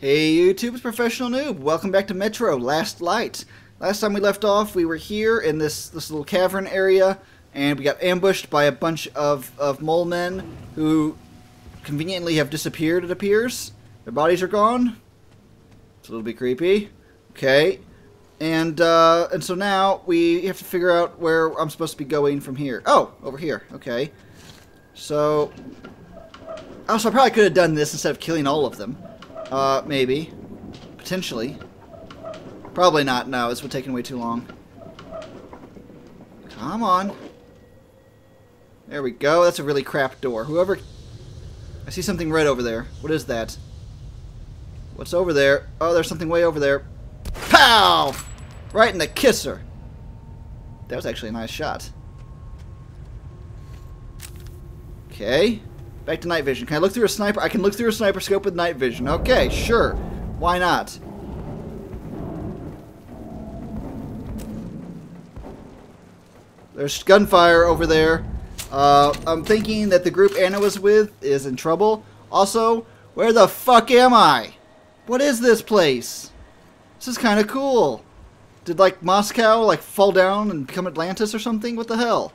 Hey YouTube, it's Professional Noob. Welcome back to Metro: Last Light. Last time we left off, we were here in this little cavern area, and we got ambushed by a bunch of mole men who conveniently have disappeared, it appears. Their bodies are gone. It's a little bit creepy. Okay. And so now we have to figure out where I'm supposed to be going from here. Oh, over here. Okay. So... also, I probably could have done this instead of killing all of them. Maybe. Potentially. Probably not, no. This would take way too long. Come on. There we go. That's a really crap door. Whoever... I see something red over there. What is that? What's over there? Oh, there's something way over there. Pow! Right in the kisser. That was actually a nice shot. Okay. Back to night vision. Can I look through a sniper? I can look through a sniper scope with night vision. Okay, sure. Why not? There's gunfire over there. I'm thinking that the group Anna was with is in trouble. Also, where the fuck am I? What is this place? This is kind of cool. Did like Moscow like fall down and become Atlantis or something? What the hell?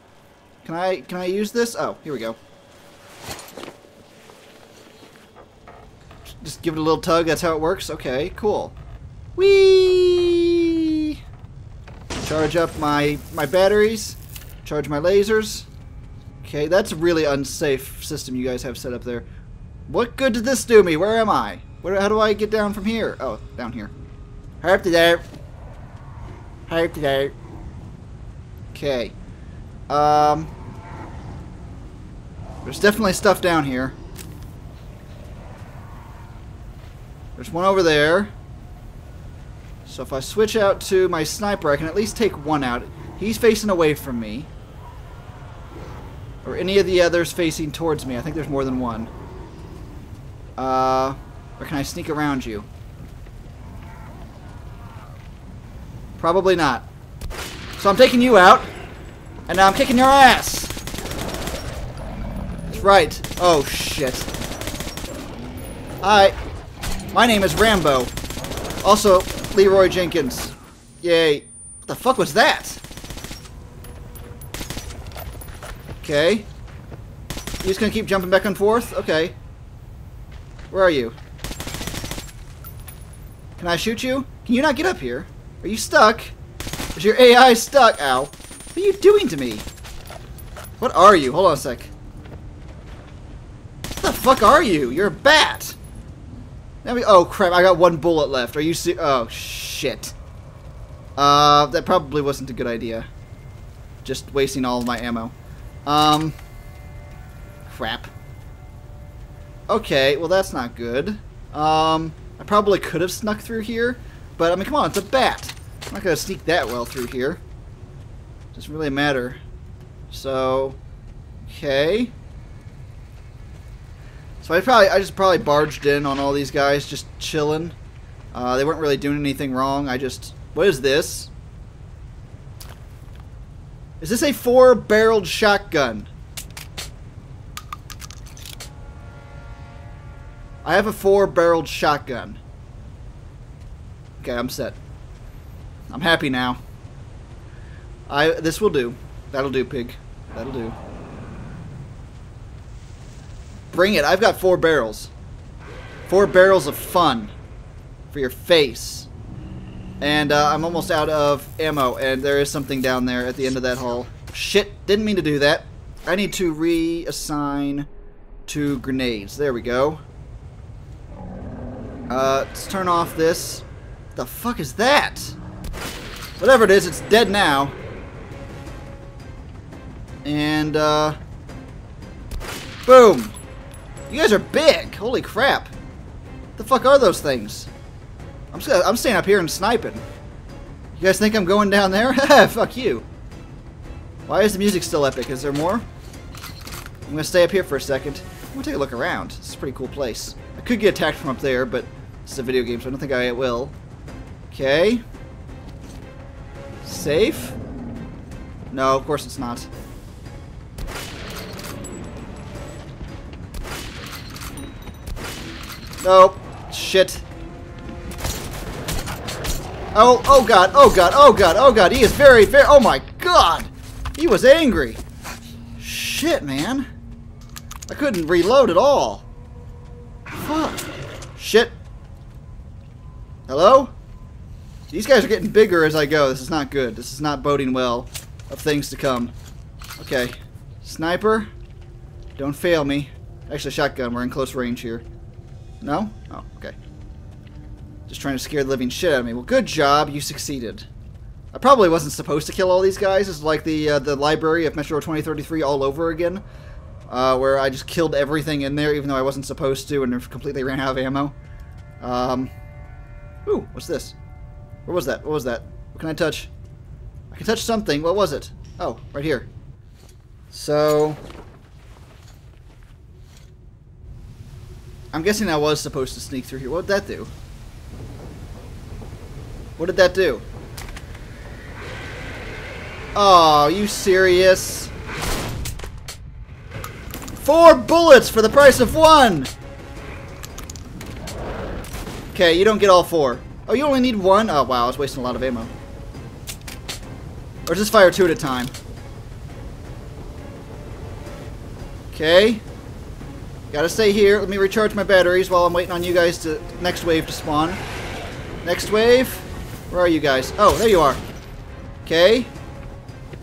Can I use this? Oh, here we go. Just give it a little tug, that's how it works? Okay, cool. Whee! Charge up my batteries. Charge my lasers. Okay, that's a really unsafe system you guys have set up there. What good did this do me? Where am I? How do I get down from here? Oh, down here. Hurry up to there. Hurry up to there. Okay. There's definitely stuff down here. There's one over there. So if I switch out to my sniper, I can at least take one out. He's facing away from me. Or any of the others facing towards me. I think there's more than one. Or can I sneak around you? Probably not. So I'm taking you out. And now I'm kicking your ass. That's right. Oh, shit. Alright. My name is Rambo. Also, Leroy Jenkins. Yay. What the fuck was that? Okay. You just gonna keep jumping back and forth? Okay. Where are you? Can I shoot you? Can you not get up here? Are you stuck? Is your AI stuck? Ow. What are you doing to me? What are you? Hold on a sec. What the fuck are you? You're a bat. Oh crap, I got one bullet left. Are you see? Oh shit. That probably wasn't a good idea. Just wasting all of my ammo. Crap. Okay, well that's not good. I probably could have snuck through here, but I mean come on, it's a bat. I'm not gonna sneak that well through here. Doesn't really matter. So, okay. So I just probably barged in on all these guys, just chilling. They weren't really doing anything wrong. I just... what is this? Is this a four-barreled shotgun? I have a four-barreled shotgun. Okay, I'm set. I'm happy now. This will do. That'll do, pig. That'll do. Bring it. I've got four barrels. 4 barrels of fun. For your face. And I'm almost out of ammo. And there is something down there at the end of that hall. Shit. Didn't mean to do that. I need to reassign 2 grenades. There we go. Let's turn off this. What the fuck is that? Whatever it is, it's dead now. And boom. You guys are big! Holy crap! What the fuck are those things? I'm staying up here and sniping. You guys think I'm going down there? Fuck you! Why is the music still epic? Is there more? I'm gonna stay up here for a second. I'm gonna take a look around. This is a pretty cool place. I could get attacked from up there, but it's a video game, so I don't think I will. Okay. Safe? No, of course it's not. Nope. Shit. Oh, oh god, oh god, oh god, oh god. He is very, very, oh my god. He was angry. Shit, man. I couldn't reload at all. Fuck. Shit. Hello? These guys are getting bigger as I go. This is not good. This is not boding well of things to come. Okay. Sniper. Don't fail me. Actually, shotgun. We're in close range here. No? Oh, okay. Just trying to scare the living shit out of me. Well, good job. You succeeded. I probably wasn't supposed to kill all these guys. It's like the library of Metro 2033 all over again. Where I just killed everything in there, even though I wasn't supposed to, and completely ran out of ammo. Ooh, what's this? What was that? What was that? What can I touch? I can touch something. What was it? Oh, right here. So... I'm guessing I was supposed to sneak through here. What did that do? What did that do? Oh, you serious? 4 bullets for the price of 1! Okay, you don't get all 4. Oh, you only need 1? Oh, wow, I was wasting a lot of ammo. Or just fire 2 at a time. Okay. Gotta stay here. Let me recharge my batteries while I'm waiting on you guys to... Next wave to spawn. Next wave? Where are you guys? Oh, there you are. Okay.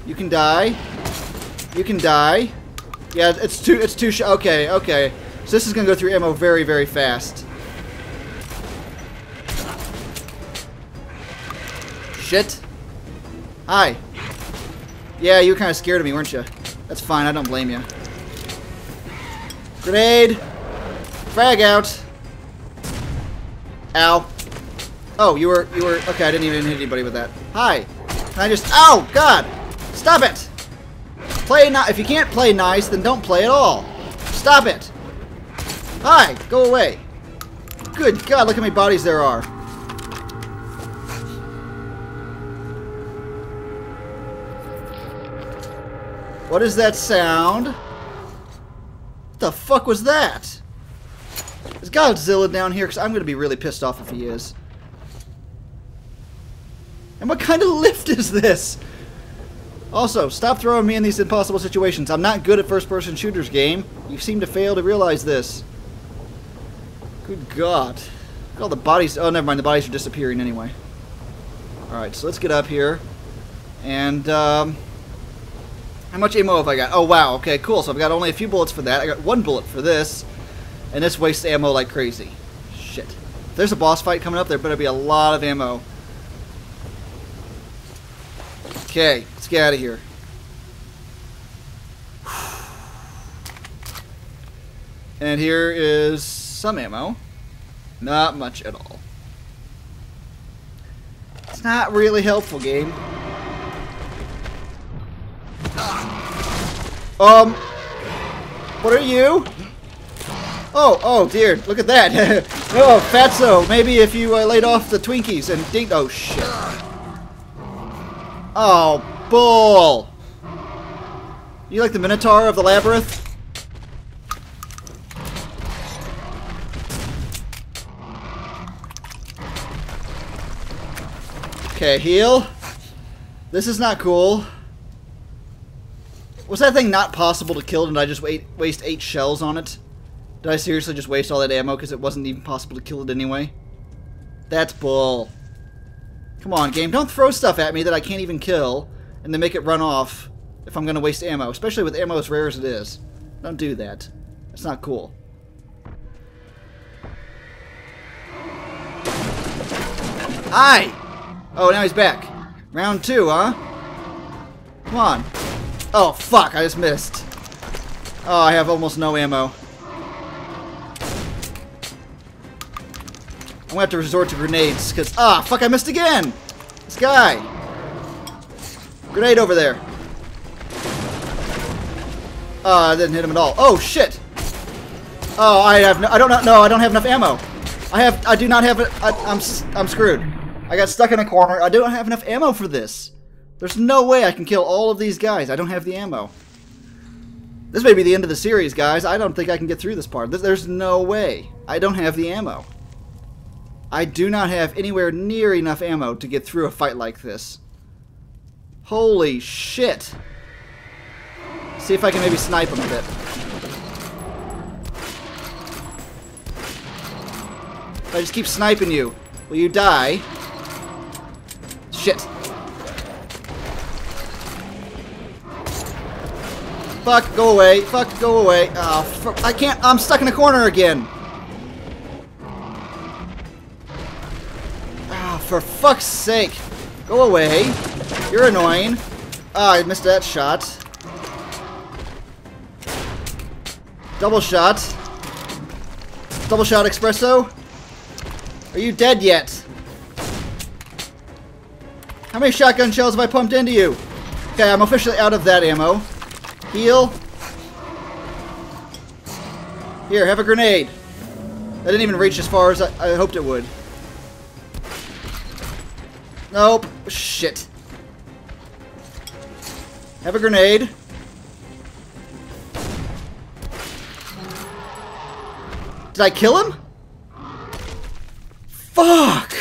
You can die. You can die. Yeah, it's two okay, okay. So this is gonna go through ammo very, very fast. Shit. Hi. Yeah, you were kind of scared of me, weren't you? That's fine, I don't blame you. Grenade! Frag out! Ow. Oh, you were okay, I didn't even hit anybody with that. Hi! Can I just ow! God! Stop it! Play nice. If you can't play nice, then don't play at all. Stop it! Hi! Go away! Good god, look how many bodies there are. What is that sound? What the fuck was that? Is Godzilla down here? Because I'm going to be really pissed off if he is. And what kind of lift is this? Also, stop throwing me in these impossible situations. I'm not good at first-person shooters, game. You seem to fail to realize this. Good god. Look at all the bodies. Oh, never mind. The bodies are disappearing anyway. Alright, so let's get up here. And, how much ammo have I got? Oh, wow. Okay, cool. So I've got only a few bullets for that. I got 1 bullet for this. And this wastes ammo like crazy. Shit. If there's a boss fight coming up, there better be a lot of ammo. Okay. Let's get out of here. And here is some ammo. Not much at all. It's not really helpful, game. What are you? Oh, oh dear, look at that. Oh, fatso, maybe if you laid off the Twinkies and ding- oh shit. Oh, bull. You like the Minotaur of the Labyrinth? Okay, heal. This is not cool. Was that thing not possible to kill? Did I just waste 8 shells on it? Did I seriously just waste all that ammo because it wasn't even possible to kill it anyway? That's bull. Come on, game. Don't throw stuff at me that I can't even kill and then make it run off if I'm going to waste ammo. Especially with ammo as rare as it is. Don't do that. That's not cool. Aye! Oh, now he's back. Round 2, huh? Come on. Oh, fuck, I just missed. Oh, I have almost no ammo. I'm gonna have to resort to grenades, because... Ah, fuck, I missed again! This guy! Grenade over there. I didn't hit him at all. Oh, shit! Oh, I have no... I don't have enough ammo. I'm screwed. I got stuck in a corner. I don't have enough ammo for this. There's no way I can kill all of these guys. I don't have the ammo. This may be the end of the series, guys. I don't think I can get through this part. There's no way. I don't have the ammo. I do not have anywhere near enough ammo to get through a fight like this. Holy shit! See if I can maybe snipe him a bit. If I just keep sniping you, will you die? Shit. Fuck, go away. Fuck, go away. Oh, fuck. I can't. I'm stuck in a corner again. For fuck's sake! Go away! You're annoying! Ah, I missed that shot. Double shot. Double shot espresso? Are you dead yet? How many shotgun shells have I pumped into you? Okay, I'm officially out of that ammo. Heal. Here, have a grenade. That didn't even reach as far as I hoped it would. Nope. Shit. Have a grenade. Did I kill him? Fuck!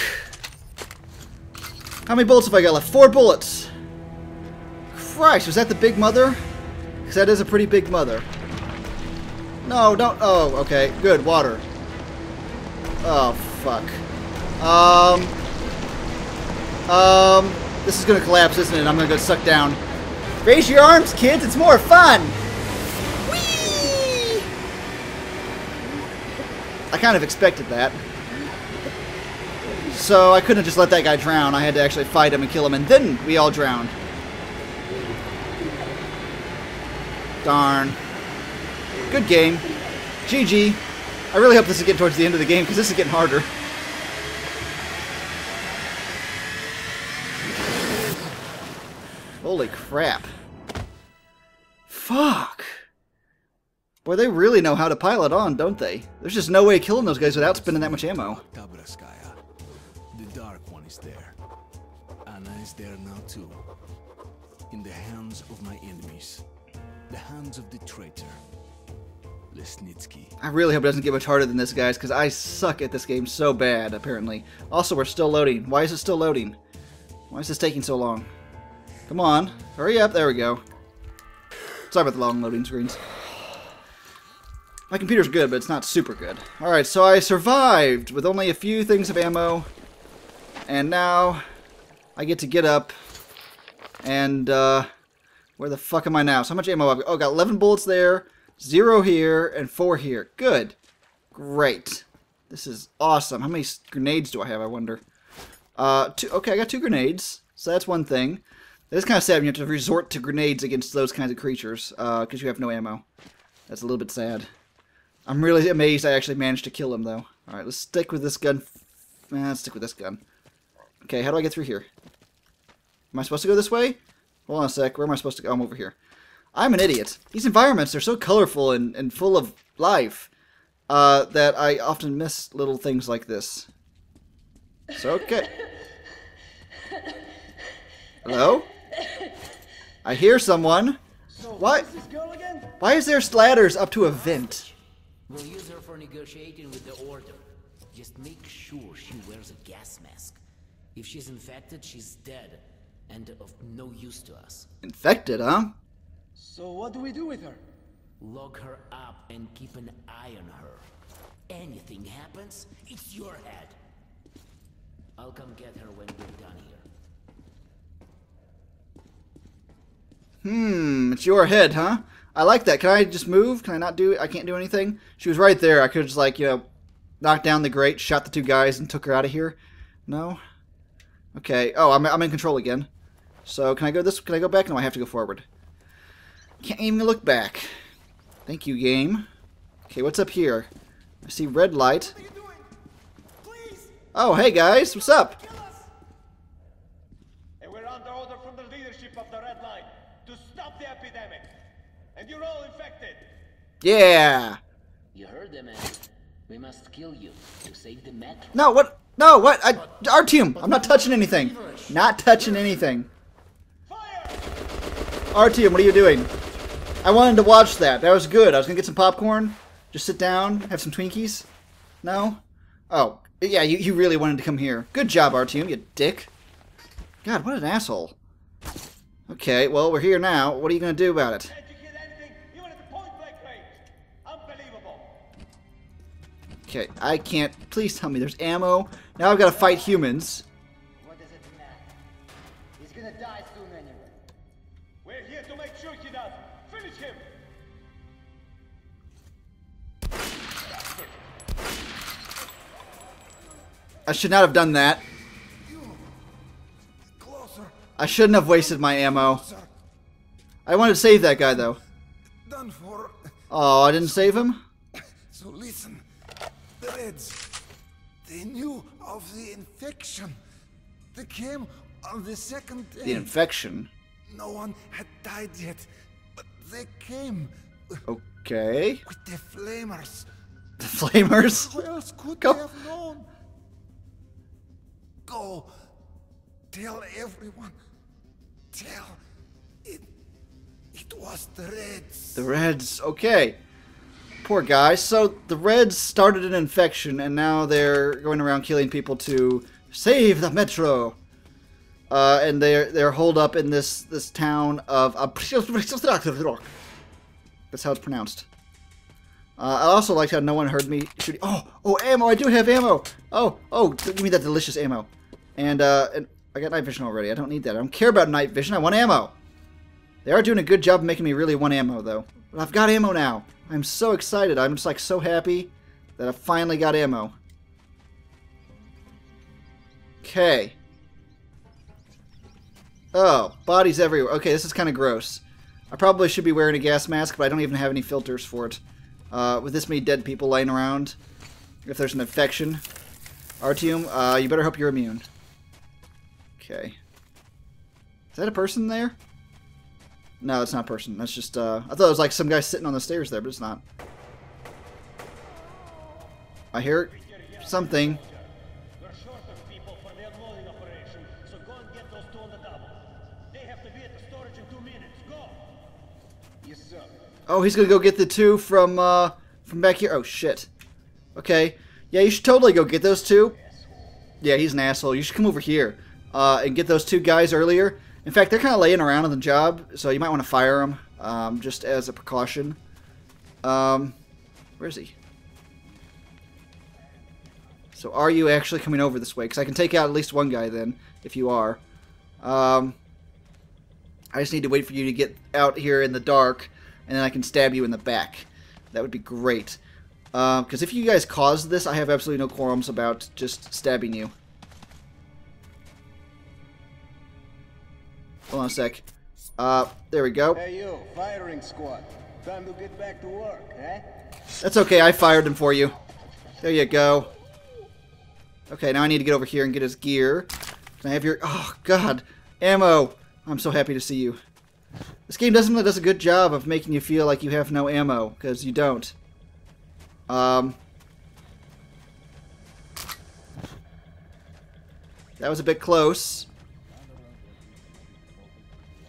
How many bullets have I got left? 4 bullets. Christ, was that the big mother? Because that is a pretty big mother. No, don't. Oh, okay. Good. Water. Oh, fuck. This is gonna collapse, isn't it? I'm gonna go suck down. Raise your arms, kids! It's more fun! Whee! I kind of expected that. So I couldn't have just let that guy drown. I had to actually fight him and kill him, and then we all drowned. Darn. Good game. GG. I really hope this is getting towards the end of the game, because this is getting harder. Holy crap. Fuck. Boy, they really know how to pile it on, don't they? There's just no way of killing those guys without spending that much ammo. Tabraskaya. The Dark One is there. Anna is there now too. In the hands of my enemies. The hands of the traitor. Lesnitsky. I really hope it doesn't get much harder than this, guys, because I suck at this game so bad, apparently. Also, we're still loading. Why is it still loading? Why is this taking so long? Come on, hurry up. There we go. Sorry about the long loading screens. My computer's good, but it's not super good. Alright, so I survived with only a few things of ammo. And now I get to get up. And, where the fuck am I now? So how much ammo have I got? Oh, got 11 bullets there, 0 here, and 4 here. Good. Great. This is awesome. How many grenades do I have, I wonder? 2. Okay, I got 2 grenades. So that's one thing. It's kind of sad when you have to resort to grenades against those kinds of creatures, because you have no ammo. That's a little bit sad. I'm really amazed I actually managed to kill him, though. Alright, let's stick with this gun. Let's stick with this gun. Okay, how do I get through here? Am I supposed to go this way? Hold on a sec. Where am I supposed to go? I'm over here. I'm an idiot. These environments are so colorful and full of life that I often miss little things like this. So, okay. Hello? I hear someone. So, what? Why is there ladders up to a vent? We'll use her for negotiating with the Order. Just make sure she wears a gas mask. If she's infected, she's dead and of no use to us. Infected, huh? So what do we do with her? Lock her up and keep an eye on her. Anything happens, it's your head. I'll come get her when we're done here. Hmm, it's your head, huh? I like that. Can I just move? Can I not do it? I can't do anything? She was right there. I could just, like, you know, knock down the grate, shot the 2 guys, and took her out of here. No? Okay. Oh, I'm in control again. So, can I go this? Can I go back? No, I have to go forward. Can't even look back. Thank you, game. Okay, what's up here? I see red light. What are you doing? Please! Oh, hey, guys. What's up? And you're all infected. Yeah. You heard them, man. We must kill you to save the Metro. No, what? No, what? Artyom, I'm not touching anything. Not touching anything. Fire! Artyom, what are you doing? I wanted to watch that. That was good. I was gonna get some popcorn. Just sit down, have some Twinkies. No? Oh, Yeah, you really wanted to come here. Good job, Artyom, you dick. God, what an asshole. Okay, well, we're here now. What are you going to do about it? Okay, I can't. Please tell me there's ammo. Now I've got to fight humans. What does it matter? He's going to die soon anyway. We're here to make sure he does. Finish him. I should not have done that. I shouldn't have wasted my ammo. I wanted to save that guy though. Oh, I didn't save him? So listen, the Reds, they knew of the infection. They came on the second day. The infection? No one had died yet, but they came. Okay. With the flamers. The flamers? Who else could they have known? Go. Tell everyone. Tell. It was the Reds. The Reds. Okay. Poor guy. So the Reds started an infection and now they're going around killing people to save the Metro. And they're holed up in this town of... That's how it's pronounced. I also liked how no one heard me shooting. Oh, ammo. I do have ammo. Oh, give me that delicious ammo. And I got night vision already. I don't need that. I don't care about night vision. I want ammo. They are doing a good job of making me really want ammo, though. But I've got ammo now. I'm so excited. I'm just, like, so happy that I finally got ammo. Okay. Oh, bodies everywhere. Okay, this is kind of gross. I probably should be wearing a gas mask, but I don't even have any filters for it. With this many dead people lying around, if there's an infection. Artyom, you better hope you're immune. Okay. Is that a person there? No, it's not a person. That's just, I thought it was like some guy sitting on the stairs there, but it's not. I hear something. We're short of people for the unloading operation, so go and get those two on the double. They have to be at the storage in 2 minutes. Go! Yes, sir. Oh, he's gonna go get the two from back here. Oh, shit. Okay. Yeah, you should totally go get those two. Yeah, he's an asshole. You should come over here. And get those two guys earlier. In fact, they're kind of laying around on the job, so you might want to fire them, just as a precaution. Where is he? So are you actually coming over this way? Because I can take out at least one guy then, if you are. I just need to wait for you to get out here in the dark, and then I can stab you in the back. That would be great. Because if you guys caused this, I have absolutely no qualms about just stabbing you. Hold on a sec. There we go. Hey you, firing squad. Time to get back to work, eh? That's okay, I fired him for you. There you go. Okay, now I need to get over here and get his gear. Can I have your... Oh, God. Ammo. I'm so happy to see you. This game definitely does a good job of making you feel like you have no ammo, because you don't. That was a bit close.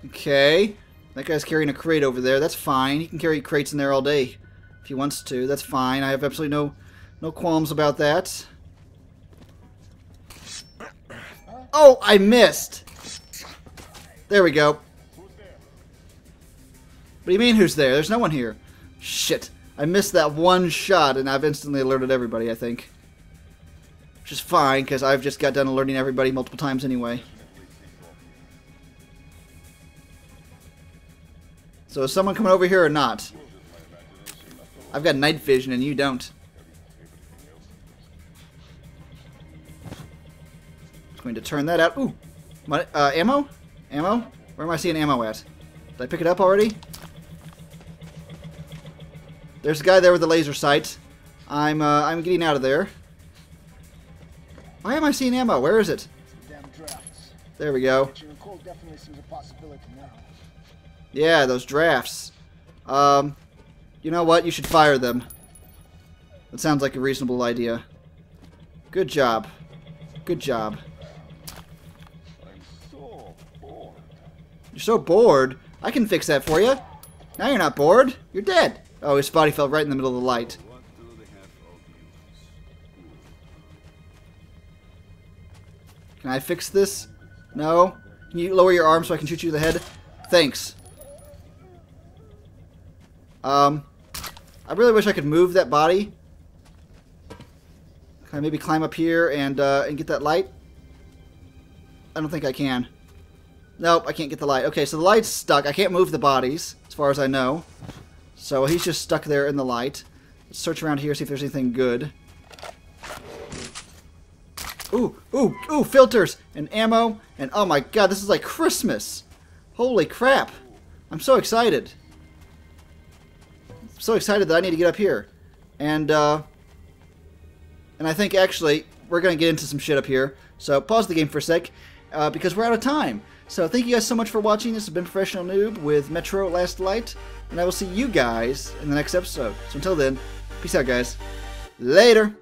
Okay, that guy's carrying a crate over there. That's fine. He can carry crates in there all day if he wants to. That's fine. I have absolutely no qualms about that. Oh, I missed. There we go. What do you mean, who's there? There's no one here. Shit. I missed that one shot, and I've instantly alerted everybody, I think. Which is fine, because I've just got done alerting everybody multiple times anyway. So is someone coming over here or not? I've got night vision, and you don't. I'm going to turn that out. Ooh! My, ammo? Ammo? Where am I seeing ammo at? Did I pick it up already? There's a guy there with a laser sight. I'm getting out of there. Why am I seeing ammo? Where is it? There we go. Yeah, those drafts. You know what? You should fire them. That sounds like a reasonable idea. Good job. Good job. You're so bored? I can fix that for you. Now you're not bored. You're dead. Oh, his body fell right in the middle of the light. Can I fix this? No? Can you lower your arm so I can shoot you in the head? Thanks. I really wish I could move that body. Can I maybe climb up here and get that light? I don't think I can. Nope, I can't get the light. Okay, so the light's stuck. I can't move the bodies, as far as I know. So he's just stuck there in the light. Let's search around here, see if there's anything good. Ooh, ooh, ooh, filters and ammo. And oh my god, this is like Christmas. Holy crap. I'm so excited. I'm so excited that I need to get up here. And I think, actually, we're going to get into some shit up here. So pause the game for a sec, because we're out of time. So thank you guys so much for watching. This has been Professional Noob with Metro Last Light. And I will see you guys in the next episode. So until then, peace out, guys. Later.